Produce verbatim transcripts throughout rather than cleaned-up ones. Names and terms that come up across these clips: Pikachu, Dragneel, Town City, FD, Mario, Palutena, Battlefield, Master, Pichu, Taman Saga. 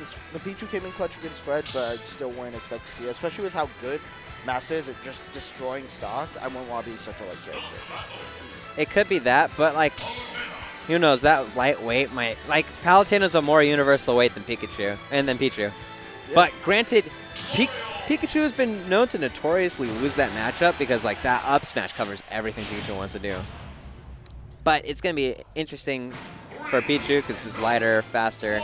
against the Pichu came in clutch against Fred, but I still wouldn't expect to see it, especially with how good Master is at just destroying stocks. I wouldn't want to be such a light character. It could be that, but like, who knows? That lightweight might, like, Palutena's a more universal weight than Pikachu and than Pichu. Yeah. But granted, P Pikachu has been known to notoriously lose that matchup because like that up smash covers everything Pikachu wants to do. But it's gonna be interesting for Pichu because it's lighter, faster.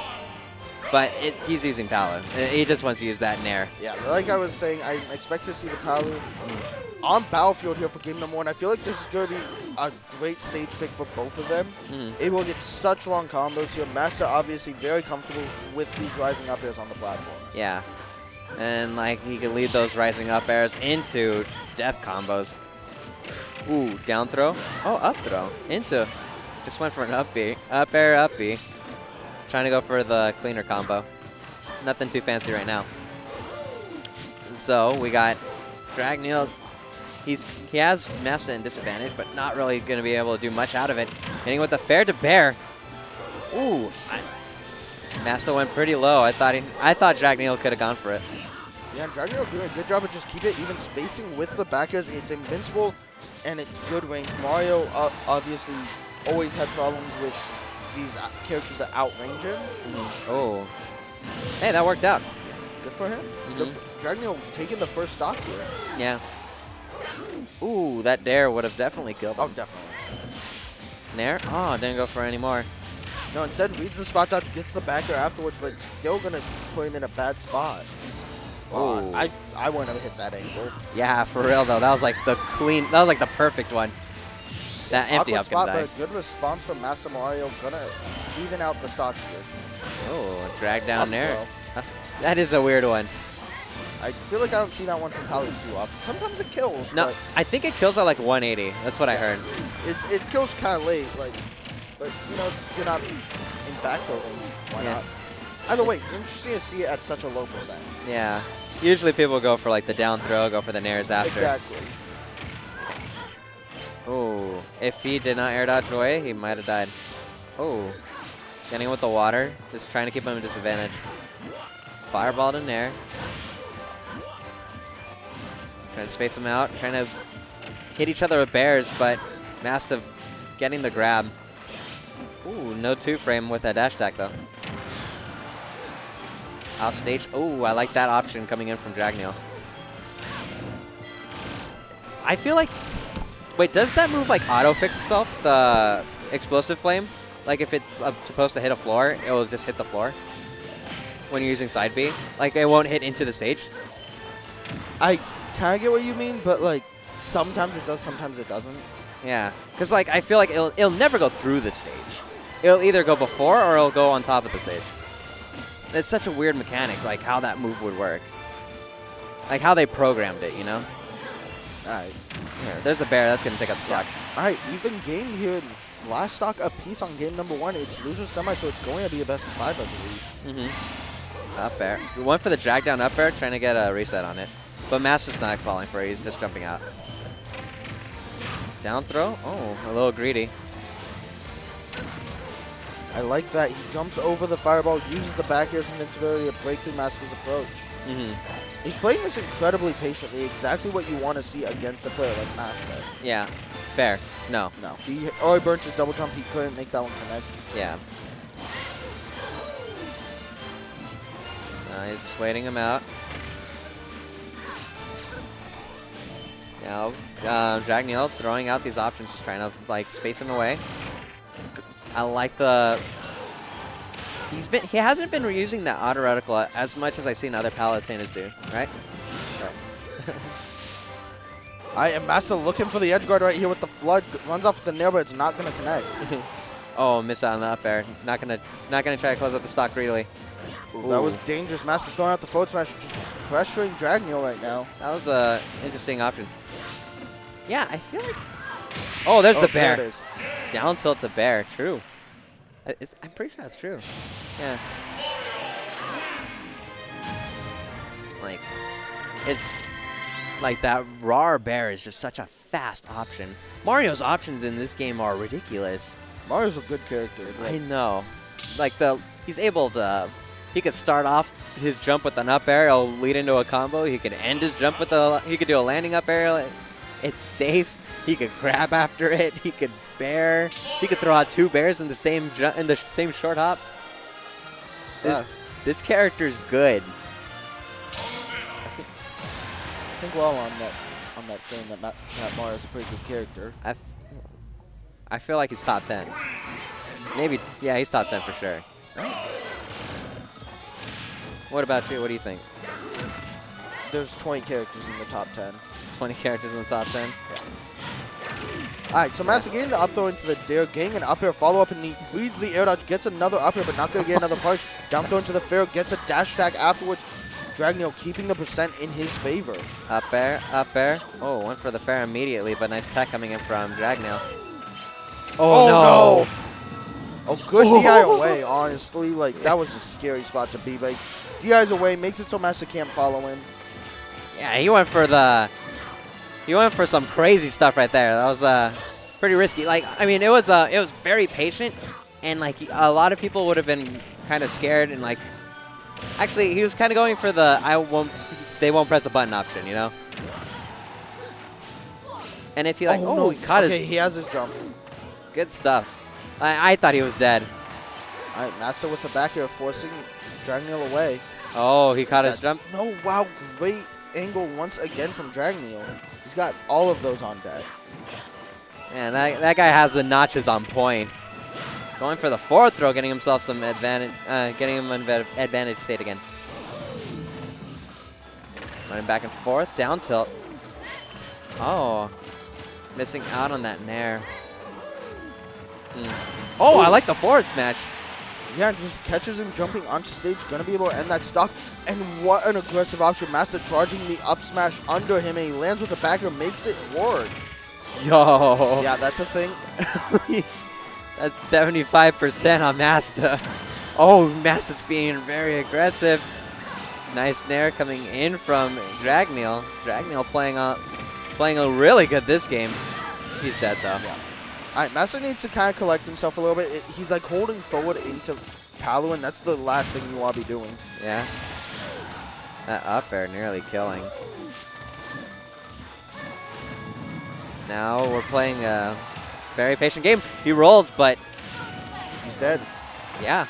But it, he's using Palu. He just wants to use that Nair. Yeah, like I was saying, I expect to see the Palu on Battlefield here for game number one. I feel like this is going to be a great stage pick for both of them. Mm-hmm. It will get such long combos here. Master obviously very comfortable with these rising up airs on the platforms. Yeah, and like he can lead those rising up airs into death combos. Ooh, down throw. Oh, up throw. Into. Just went for an up B. Up air, up B. Trying to go for the cleaner combo. Nothing too fancy right now. And so we got Dragneel. He's he has Master in disadvantage, but not really going to be able to do much out of it. Hitting with a fair to bear. Ooh, I, Master went pretty low. I thought he, I thought Dragneel could have gone for it. Yeah, Dragneel doing a good job of just keep it even spacing with the backers. It's invincible and it's good range. Mario uh, obviously always had problems with these characters that outrange him. Mm-hmm. Oh. Hey, that worked out. Good for him. Mm-hmm. Dragneel taking the first stock here. Yeah. Ooh, that dare would have definitely killed him. Oh, definitely. Nair? Oh, didn't go for any more. No, instead reads the spot dodge, gets the backer afterwards, but still going to put him in a bad spot. Oh, I, I wouldn't have hit that angle. Yeah, for real, though. That was like the clean, that was like the perfect one. That empty up spot, but a good response from Master Mario. Gonna even out the stocks here. Oh, drag down there. Huh? That is a weird one. I feel like I don't see that one from Palu too often. Sometimes it kills. No, I think it kills at like one eighty. That's what yeah, I heard. It, it kills kind of late, like, but you know, you're not in backfield. Why yeah. not? Either way, interesting to see it at such a low percent. Yeah. Usually people go for like the down throw, go for the nairs after. Exactly. Oh, if he did not air dodge away, he might have died. Oh, getting with the water, just trying to keep him at disadvantage. Fireballed in there. Trying to space him out, trying to hit each other with bears, but Master getting the grab. Ooh, no two frame with that dash attack though. Off stage. Oh, I like that option coming in from Dragneel. I feel like. Wait, does that move like auto fix itself? The explosive flame? Like if it's uh, supposed to hit a floor, it will just hit the floor when you're using side B? Like it won't hit into the stage? I kind of get what you mean, but like sometimes it does, sometimes it doesn't. Yeah, because like I feel like it'll, it'll never go through the stage. It'll either go before or it'll go on top of the stage. It's such a weird mechanic, like how that move would work. Like how they programmed it, you know? Alright. Yeah, there's a bear. That's going to pick up the stock. Yeah. Alright, even game here. Last stock apiece on game number one. It's loser semi, so it's going to be a best of five, I believe. Mm-hmm. Up air. We went for the drag down up air, trying to get a reset on it. But Master's not falling for it. He's just jumping out. Down throw? Oh, a little greedy. I like that. He jumps over the fireball, uses the back air's invincibility to break through Master's approach. Mm-hmm. He's playing this incredibly patiently, exactly what you want to see against a player like Master. Yeah, fair. No. No. He already burnt his double jump. He couldn't make that one connect. Yeah. Uh, he's just waiting him out. Now, uh, Dragneel throwing out these options, just trying to like space him away. I like the. He's been, he hasn't been reusing that auto reticle as much as I've seen other Palutenas do, right? Right. I am Master looking for the edge guard right here with the flood. Runs off with the nail, but it's not going to connect. Oh, miss out on the up air. Not going to not gonna try to close out the stock greedily. Ooh. That was dangerous. Master throwing out the forward smash, just pressuring Dragneel right now. That was an interesting option. Yeah, I feel like... Oh, there's oh, the bear. There it is. Down tilt to bear, true. It's, I'm pretty sure that's true. Yeah. Like, it's like that raw bear is just such a fast option. Mario's options in this game are ridiculous. Mario's a good character. Like, I know. Like the he's able to He could start off his jump with an up air, it'll lead into a combo. He could end his jump with a, he could do a landing up air. It's safe. He could grab after it. He could bear. He could throw out two bears in the same ju in the same short hop. This, yeah. this character's good. I think, I think we're all on that on that thing that, Ma that Mario's a pretty good character. I, f I feel like he's top ten. Maybe, yeah, he's top ten for sure. What about you? What do you think? There's twenty characters in the top ten. twenty characters in the top ten? Yeah. Alright, so Master getting the up throw into the dare, getting an up air follow-up, and he leads the air dodge, gets another up air, but not going to get another punch. Down throw into the fair, gets a dash attack afterwards. Dragneel keeping the percent in his favor. Up air, up air. Oh, went for the fair immediately, but nice tech coming in from Dragneel. Oh, oh no. no! Oh, good oh. D I away, honestly. Like, that was a scary spot to be. Like, D I's away, makes it so Master can't follow in. Yeah, he went for the... He went for some crazy stuff right there. That was uh, pretty risky. Like, I mean, it was uh, it was very patient, and like a lot of people would have been kind of scared. And like, actually, he was kind of going for the I won't, they won't press a button option, you know. And if he like, oh, oh no. he caught okay, his. He has his jump. Good stuff. I, I thought he was dead. All right, Master with the back air forcing Dragneel away. Oh, he caught that, his jump. No, wow, great angle once again from Dragneel. He's got all of those on deck. Man, that, that guy has the notches on point. Going for the forward throw, getting himself some advantage, uh, getting him in advantage state again. Running back and forth, down tilt. Oh, missing out on that nair. Hmm. Oh, I like the forward smash. Yeah, just catches him jumping onto stage. Gonna be able to end that stock. And what an aggressive option. Master charging the up smash under him, and he lands with the backer, makes it ward. Yo. Yeah, that's a thing. That's seventy-five percent on Master. Oh, Master's being very aggressive. Nice nair coming in from Dragneel. Dragneel playing a, playing a really good this game. He's dead, though. Yeah. Alright, Master needs to kind of collect himself a little bit. It, he's like holding forward into Palu, and that's the last thing you want to be doing. Yeah. That up air nearly killing. Now we're playing a very patient game. He rolls, but... he's dead. Yeah.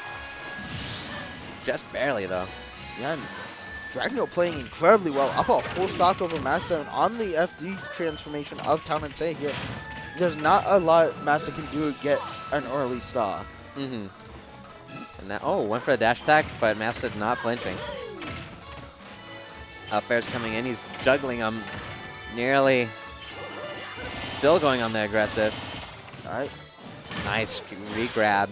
Just barely, though. Yeah. Dragneel playing incredibly well. Up a full stock over Master, and on the F D transformation of Taman Saga here. There's not a lot Master can do to get an early stock. Mm-hmm. And that, oh, went for a dash attack, but Master not flinching. Up air's coming in. He's juggling him. Nearly. Still going on the aggressive. All right. Nice re-grab.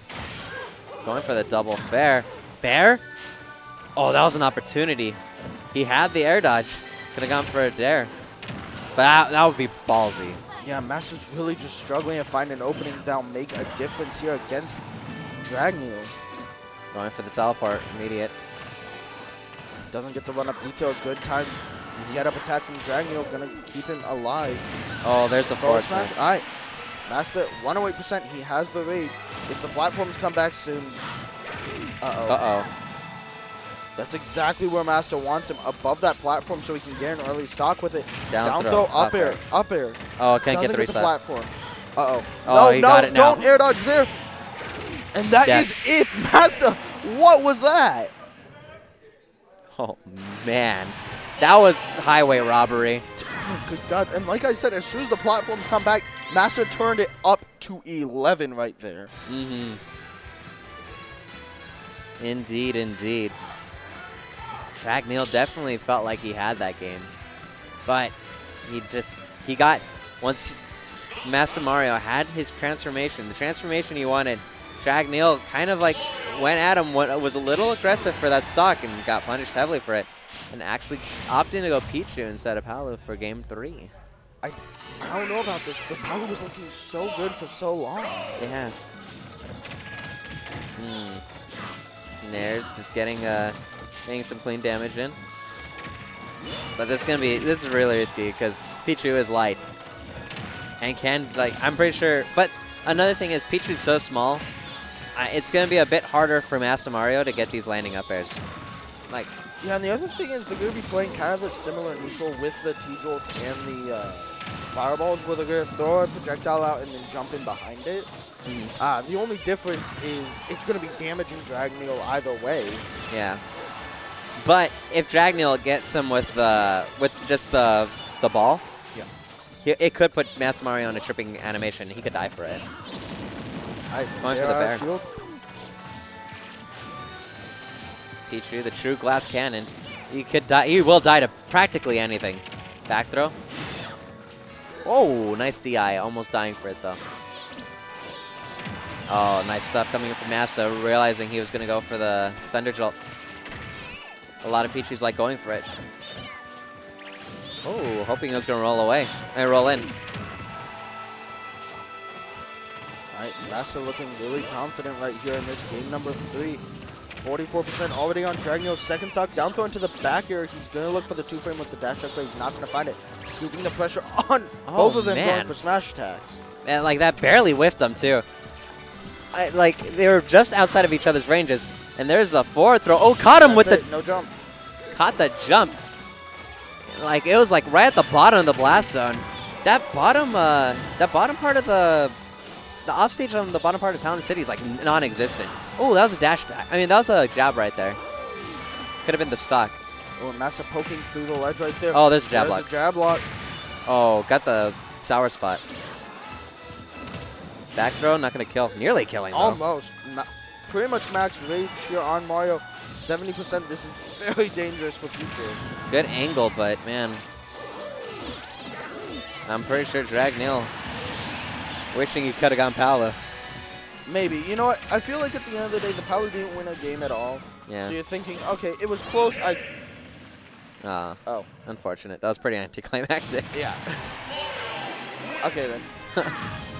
Going for the double fair. Bear? Oh, that was an opportunity. He had the air dodge. Could have gone for a dare. But that, that would be ballsy. Yeah, Master's really just struggling to find an opening that'll make a difference here against Dragneel. Going for the teleport, immediate. Doesn't get the run-up detail, good time. Get up attack from Dragneel, gonna keep him alive. Oh, there's the forward smash. All right, Master, one oh eight percent, he has the lead. If the platforms come back soon, uh-oh. Uh-oh. That's exactly where Master wants him, above that platform, so he can get an early stock with it. Down, Down throw, throw up, up air, air, up air. Oh, can't get the reset. Doesn't get the platform. Uh-oh. Oh, no, no, don't air dodge there. And that Death. is it, Master. What was that? Oh, man. That was highway robbery. Oh, good God. And like I said, as soon as the platforms come back, Master turned it up to eleven right there. Mm-hmm. Indeed, indeed. Dragneel definitely felt like he had that game, but he just, he got, once Master Mario had his transformation, the transformation he wanted, Dragneel kind of like went at him, was a little aggressive for that stock and got punished heavily for it, and actually opted to go Pichu instead of Palu for game three. I, I don't know about this, but Palu was looking so good for so long. Yeah. Hmm. Nair's just getting a... getting some clean damage in, but this is gonna be this is really risky because Pichu is light and can like I'm pretty sure. But another thing is Pichu's so small I, it's going to be a bit harder for Master Mario to get these landing up airs. Like, yeah, and the other thing is they're going to be playing kind of the similar neutral with the T-Jolts and the uh, Fireballs, where they're going to throw a projectile out and then jump in behind it. Mm. Uh, the only difference is it's going to be damaging Dragneel either way. Yeah. But if Dragneel gets him with the with just the the ball, yeah, he, it could put Master Mario on a tripping animation. He could die for it. Right, going for the bear. Shield. Pichu, the true glass cannon. He could die. He will die to practically anything. Back throw. Oh, nice D I. Almost dying for it though. Oh, nice stuff coming in from Master, realizing he was gonna go for the Thunder Jolt. A lot of Pichu's like going for it. Oh, hoping it was going to roll away. And roll in. Alright, Master looking really confident right here in this game number three. forty-four percent already on Dragneel's second stock. Down throw into the back air. He's going to look for the two frame with the dash up, but he's not going to find it. Keeping the pressure on oh, both of them, man. Going for smash attacks. And like that barely whiffed them, too. I, like, they were just outside of each other's ranges. And there's a forward throw. Oh, caught him That's with it. the... No jump. Caught the jump. Like, it was, like, right at the bottom of the blast zone. That bottom, uh... That bottom part of the... The offstage on the bottom part of Town City is, like, non-existent. Oh, that was a dash... I mean, that was a jab right there. Could have been the stock. Oh, Master poking through the ledge right there. Oh, there's a jab there's lock. There's a jab lock. Oh, got the sour spot. Back throw, not going to kill. Nearly killing, though. Almost. Not pretty much max rage here on Mario, seventy percent. This is very dangerous for Pichu. Good angle, but man, I'm pretty sure Dragneel wishing he could have gone Palu. Maybe. You know what? I feel like at the end of the day, the Palu didn't win a game at all. Yeah. So you're thinking, okay, it was close. I. Uh, oh. Unfortunate. That was pretty anticlimactic. Yeah. Okay then.